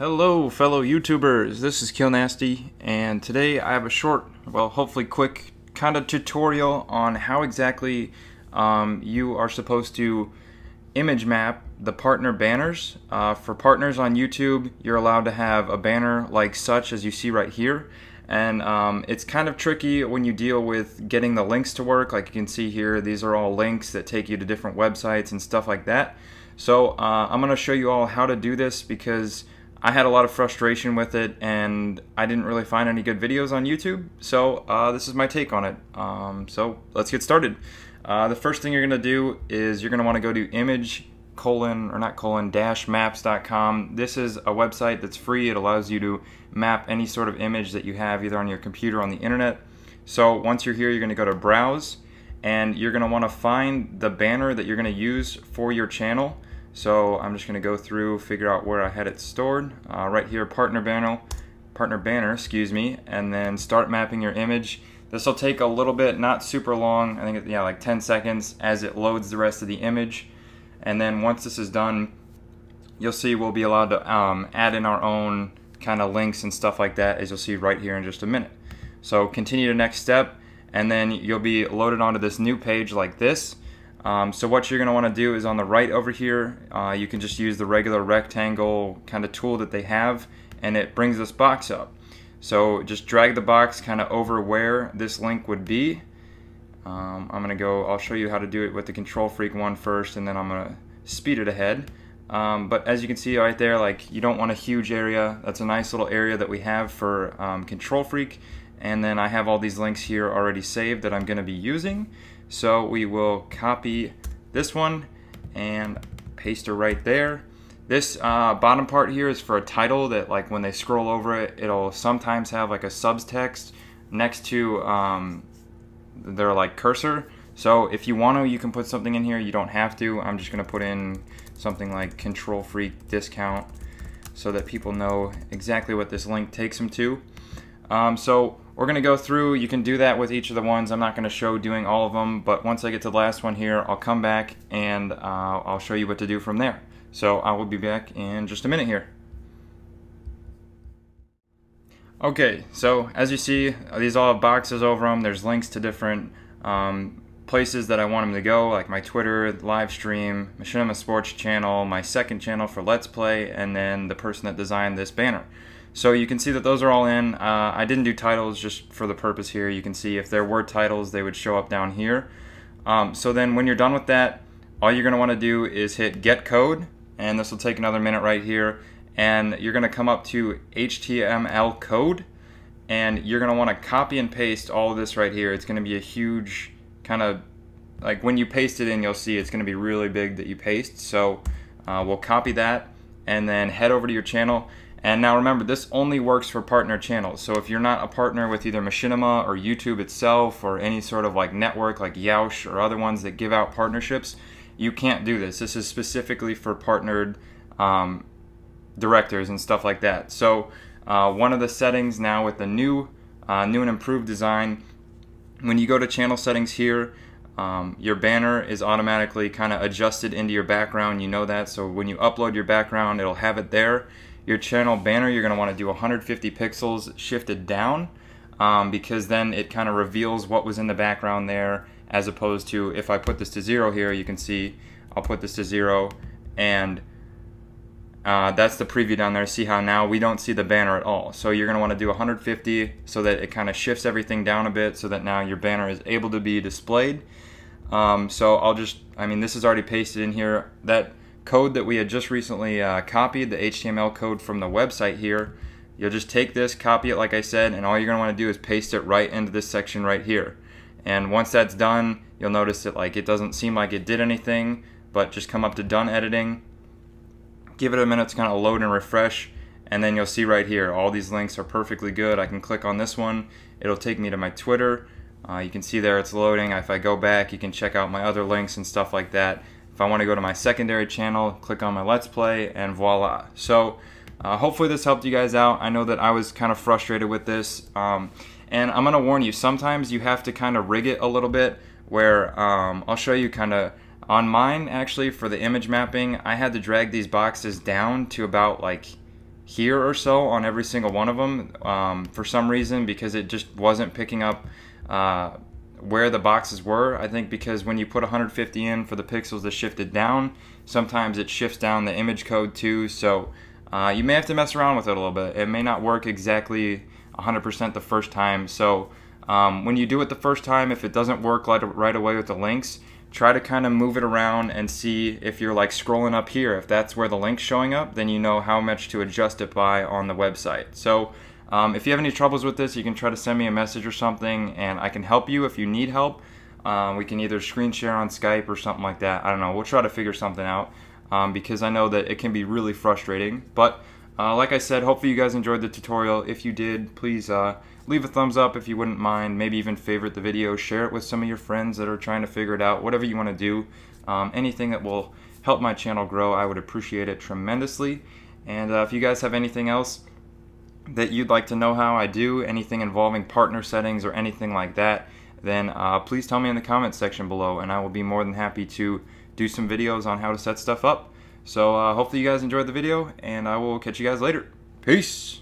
Hello fellow YouTubers, this is KillNasty, and today I have a short, well hopefully quick, kind of tutorial on how exactly you are supposed to image map the partner banners. For partners on YouTube, you're allowed to have a banner like such as you see right here, and it's kind of tricky when you deal with getting the links to work. Like you can see here, these are all links that take you to different websites and stuff like that. So I'm going to show you all how to do this because I had a lot of frustration with it and I didn't really find any good videos on YouTube, so this is my take on it. So let's get started. The first thing you're going to do is you're going to want to go to imagemaps.com. This is a website that's free. It allows you to map any sort of image that you have either on your computer or on the internet. So once you're here, you're going to go to browse and you're going to want to find the banner that you're going to use for your channel. So I'm just going to go through, figure out where I had it stored. Right here, partner banner, excuse me, and then start mapping your image. This will take a little bit, not super long. I think it's, yeah, like 10 seconds as it loads the rest of the image. And then once this is done, you'll see we'll be allowed to add in our own kind of links and stuff like that, as you'll see right here in just a minute. So continue to next step, and then you'll be loaded onto this new page like this. So what you're going to want to do is on the right over here, you can just use the regular rectangle kind of tool that they have, and it brings this box up. So just drag the box kind of over where this link would be. I'm going to go, I'll show you how to do it with the KontrolFreek one first, and then I'm going to speed it ahead. But as you can see right there, like you don't want a huge area. That's a nice little area that we have for KontrolFreek. And then I have all these links here already saved that I'm going to be using. So we will copy this one and paste her right there. This bottom part here is for a title that, like, when they scroll over it, it'll sometimes have like a subtext next to their like cursor. So if you want to, you can put something in here. You don't have to. I'm just going to put in something like KontrolFreek discount so that people know exactly what this link takes them to. So we're going to go through. You can do that with each of the ones. I'm not going to show doing all of them, but once I get to the last one here, I'll come back and I'll show you what to do from there. So I will be back in just a minute here. Okay, so as you see, these all have boxes over them. There's links to different places that I want them to go, like my Twitter live stream, Machinima Sports channel, my second channel for Let's Play, and then the person that designed this banner. So you can see that those are all in. I didn't do titles just for the purpose here. You can see if there were titles, they would show up down here. So then when you're done with that, all you're going to want to do is hit get code, and this will take another minute right here, and you're going to come up to HTML code, and you're going to want to copy and paste all of this right here. It's going to be a huge kind of, like when you paste it in, you'll see it's going to be really big that you paste. So we'll copy that and then head over to your channel. And now remember, this only works for partner channels. So if you're not a partner with either Machinima or YouTube itself or any sort of like network like Yaush or other ones that give out partnerships, you can't do this. This is specifically for partnered directors and stuff like that. So one of the settings now with the new and improved design, when you go to channel settings here, your banner is automatically kind of adjusted into your background. You know that. So when you upload your background, it'll have it there. Your channel banner, you're going to want to do 150 pixels shifted down because then it kind of reveals what was in the background there, as opposed to if I put this to 0 here, you can see I'll put this to 0, and that's the preview down there. See how now we don't see the banner at all. So you're going to want to do 150 so that it kind of shifts everything down a bit so that now your banner is able to be displayed. So I'll just, I mean, this is already pasted in here. That code that we had just recently copied, the HTML code from the website here, you'll just take this, copy it like I said, and all you're going to want to do is paste it right into this section right here. And once that's done, you'll notice that like it doesn't seem like it did anything, but just come up to done editing, give it a minute to kind of load and refresh, and then you'll see right here all these links are perfectly good. I can click on this one, it'll take me to my Twitter. You can see there it's loading. If I go back, you can check out my other links and stuff like that. If I want to go to my secondary channel, click on my Let's Play, and voila. So hopefully this helped you guys out. I know that I was kind of frustrated with this. And I'm going to warn you, sometimes you have to kind of rig it a little bit, where I'll show you kind of on mine actually for the image mapping. I had to drag these boxes down to about like here or so on every single one of them for some reason, because it just wasn't picking up where the boxes were. I think because when you put 150 in for the pixels that shifted down, sometimes it shifts down the image code too, so you may have to mess around with it a little bit. It may not work exactly 100% the first time, so when you do it the first time, if it doesn't work right away with the links, try to kind of move it around and see if you're like scrolling up here. If that's where the link's showing up, then you know how much to adjust it by on the website. So if you have any troubles with this, you can try to send me a message or something, and I can help you if you need help. We can either screen share on Skype or something like that. I don't know. We'll try to figure something out because I know that it can be really frustrating. But like I said, hopefully you guys enjoyed the tutorial. If you did, please leave a thumbs up if you wouldn't mind. Maybe even favorite the video. Share it with some of your friends that are trying to figure it out. Whatever you want to do. Anything that will help my channel grow, I would appreciate it tremendously. And if you guys have anything else that you'd like to know how I do, anything involving partner settings or anything like that, then please tell me in the comments section below, and I will be more than happy to do some videos on how to set stuff up. So hopefully you guys enjoyed the video, and I will catch you guys later. Peace!